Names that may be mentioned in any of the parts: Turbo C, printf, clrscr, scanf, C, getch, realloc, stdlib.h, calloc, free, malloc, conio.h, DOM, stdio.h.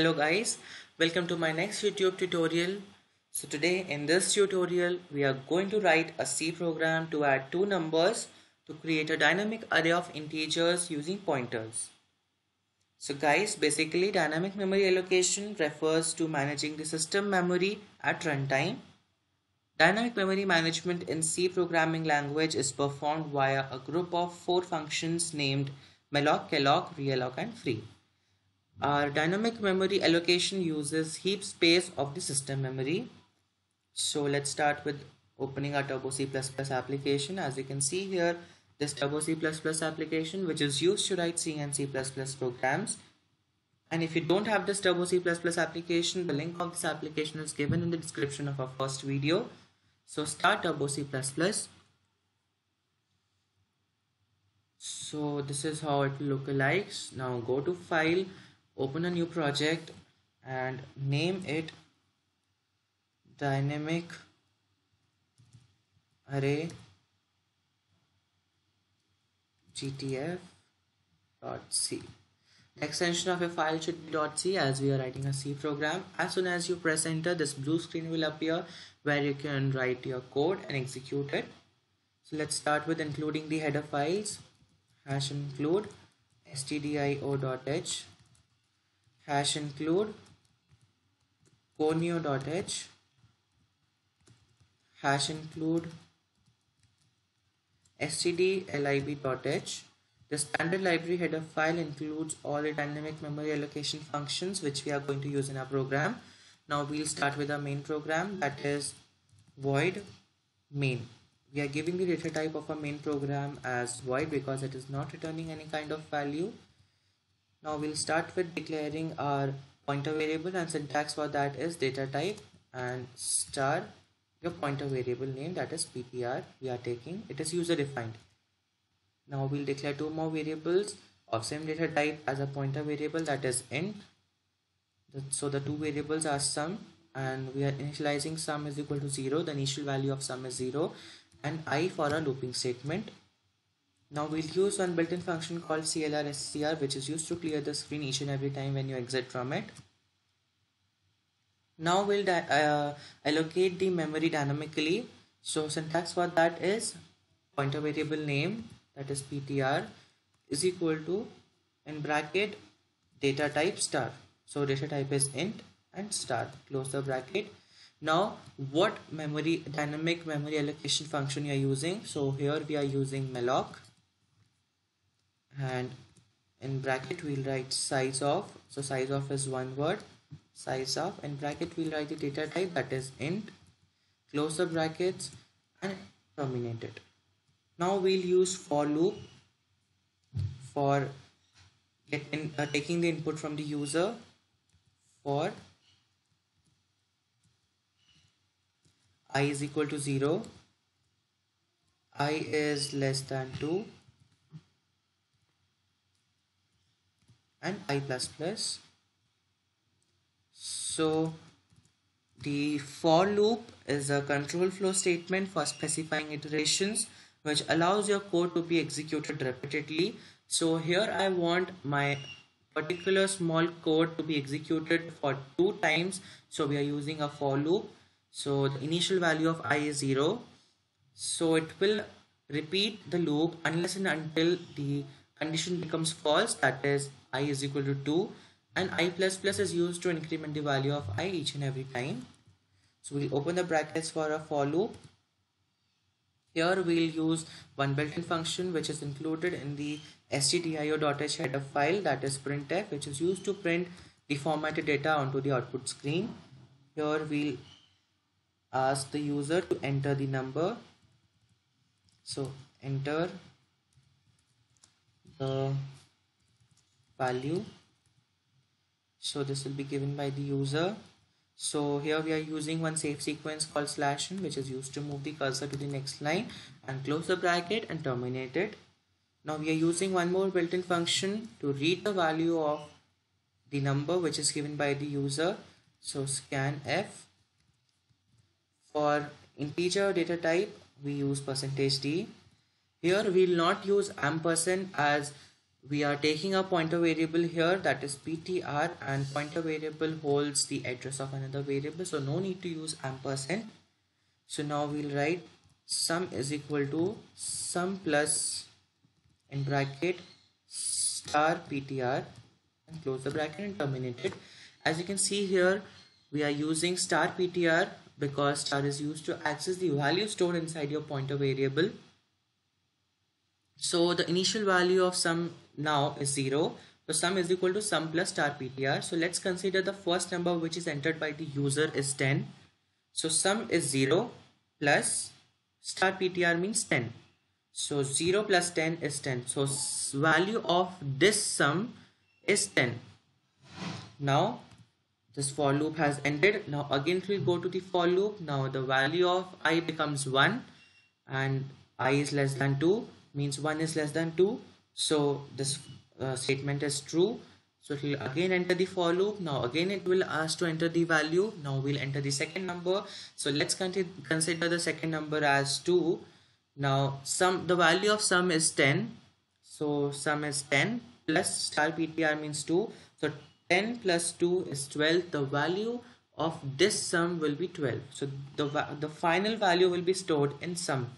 Hello guys, welcome to my next YouTube tutorial. So today in this tutorial we are going to write a C program to add two numbers to create a dynamic array of integers using pointers. So guys, basically dynamic memory allocation refers to managing the system memory at runtime. Dynamic memory management in C programming language is performed via a group of four functions named malloc, calloc, realloc and free. Our dynamic memory allocation uses heap space of the system memory. So let's start with opening our Turbo C++ application. As you can see here, this Turbo C++ application, which is used to write C and C++ programs. And if you don't have this Turbo C++ application, the link of this application is given in the description of our first video. So start Turbo C++. So this is how it will look like. Now go to File, open a new project and name it dynamic array gtf.c. the extension of your file should be .c as we are writing a C program. As soon as you press enter, this blue screen will appear where you can write your code and execute it. So let's start with including the header files. Hash include stdio.h, hash include conio.h, hash include stdlib.h. The standard library header file includes all the dynamic memory allocation functions which we are going to use in our program. Now we'll start with our main program, that is void main. We are giving the data type of our main program as void because it is not returning any kind of value. Now we'll start with declaring our pointer variable, and syntax for that is data type and star your pointer variable name, that is ptr we are taking. It is user defined. Now we'll declare two more variables of same data type as a pointer variable, that is int. So the two variables are sum, and we are initializing sum is equal to 0. The initial value of sum is 0, and I for a looping statement. Now we'll use one built-in function called clrscr, which is used to clear the screen each and every time when you exit from it. Now we'll allocate the memory dynamically. So syntax for that is pointer variable name, that is ptr, is equal to in bracket data type star. So data type is int and star, close the bracket. Now what dynamic memory allocation function you are using? So here we are using malloc, and in bracket we'll write size of. So size of is one word, size of, in bracket we'll write the data type, that is int, close the brackets and terminate it. Now we'll use for loop for taking the input from the user for I is equal to 0, I is less than 2 and I plus plus. So the for loop is a control flow statement for specifying iterations which allows your code to be executed repeatedly. So here I want my particular small code to be executed for 2 times, so we are using a for loop. So the initial value of I is 0, so it will repeat the loop unless and until the condition becomes false, that is I is equal to 2, and I plus plus is used to increment the value of I each and every time. So we'll open the brackets for a for loop. Here we'll use one built-in function which is included in the stdio.h header file, that is printf, which is used to print the formatted data onto the output screen. Here we'll ask the user to enter the number, so enter the value, so this will be given by the user. So here we are using one safe sequence called /n, which is used to move the cursor to the next line, and close the bracket and terminate it. Now we are using one more built-in function to read the value of the number which is given by the user, so scanf. For integer data type we use %d. Here we will not use ampersand as we are taking a pointer variable here, that is ptr, and pointer variable holds the address of another variable, so no need to use ampersand. So now we'll write sum is equal to sum plus in bracket star ptr and close the bracket and terminate it. As you can see here, we are using star ptr because star is used to access the value stored inside your pointer variable. So the initial value of sum now is 0. So sum is equal to sum plus star ptr. So let's consider the first number which is entered by the user is 10. So sum is 0 plus star ptr means 10. So 0 plus 10 is 10. So value of this sum is 10. Now this for loop has ended. Now again we will go to the for loop. Now the value of I becomes 1 and I is less than 2. Means 1 is less than 2, so this statement is true. So it will again enter the for loop. Now again it will ask to enter the value. Now we'll enter the second number. So let's consider the second number as 2. Now the value of sum is 10. So sum is 10 plus star ptr means 2. So 10 plus 2 is 12. The value of this sum will be 12. So the final value will be stored in sum.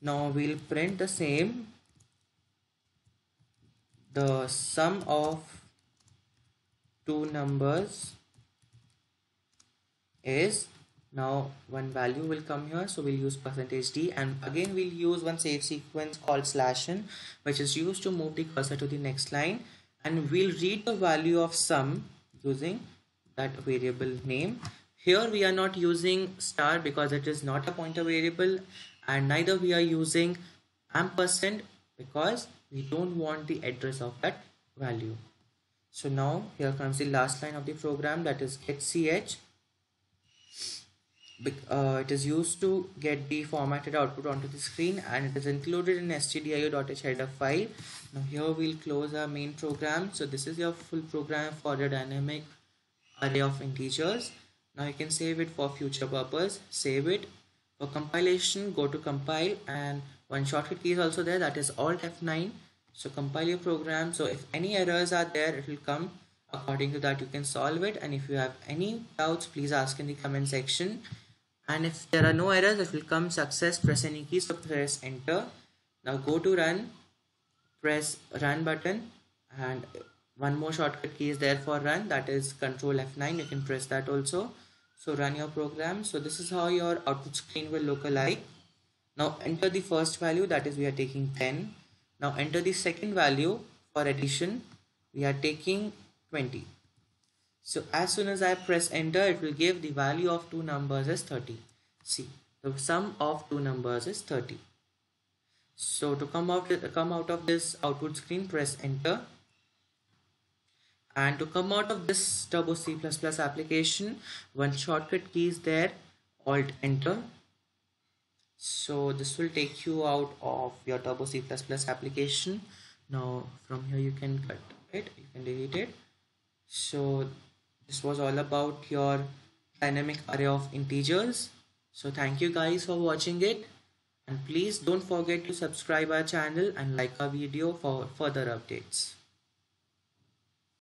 Now we'll print the same. The sum of two numbers is, now one value will come here, so we'll use %d, and again we'll use one save sequence called \n, which is used to move the cursor to the next line, and we'll read the value of sum using that variable name. Here we are not using star because it is not a pointer variable, and neither we are using ampersand because we don't want the address of that value. So now here comes the last line of the program, that is getch. It is used to get the formatted output onto the screen, and it is included in stdio.h header file. Now here we'll close our main program. So this is your full program for the dynamic array of integers. Now you can save it for future purpose. Save it. For compilation, go to compile, and one shortcut key is also there, that is Alt F9. So compile your program. So if any errors are there, it will come. According to that, you can solve it. And if you have any doubts, please ask in the comment section. And if there are no errors, it will come success. Press any key, so press enter. Now go to run, press run button, and one more shortcut key is there for run, that is Control F9. You can press that also. So run your program. So this is how your output screen will look alike. Now enter the first value, that is we are taking 10. Now enter the second value for addition, we are taking 20. So as soon as I press enter, it will give the value of two numbers as 30. See, the sum of two numbers is 30. So to come out of this output screen, press enter. And to come out of this Turbo C++ application, one shortcut key is there, Alt Enter. So this will take you out of your Turbo C++ application. Now from here you can cut it, you can delete it. So this was all about your dynamic array of integers. So thank you guys for watching it, and please don't forget to subscribe our channel and like our video for further updates.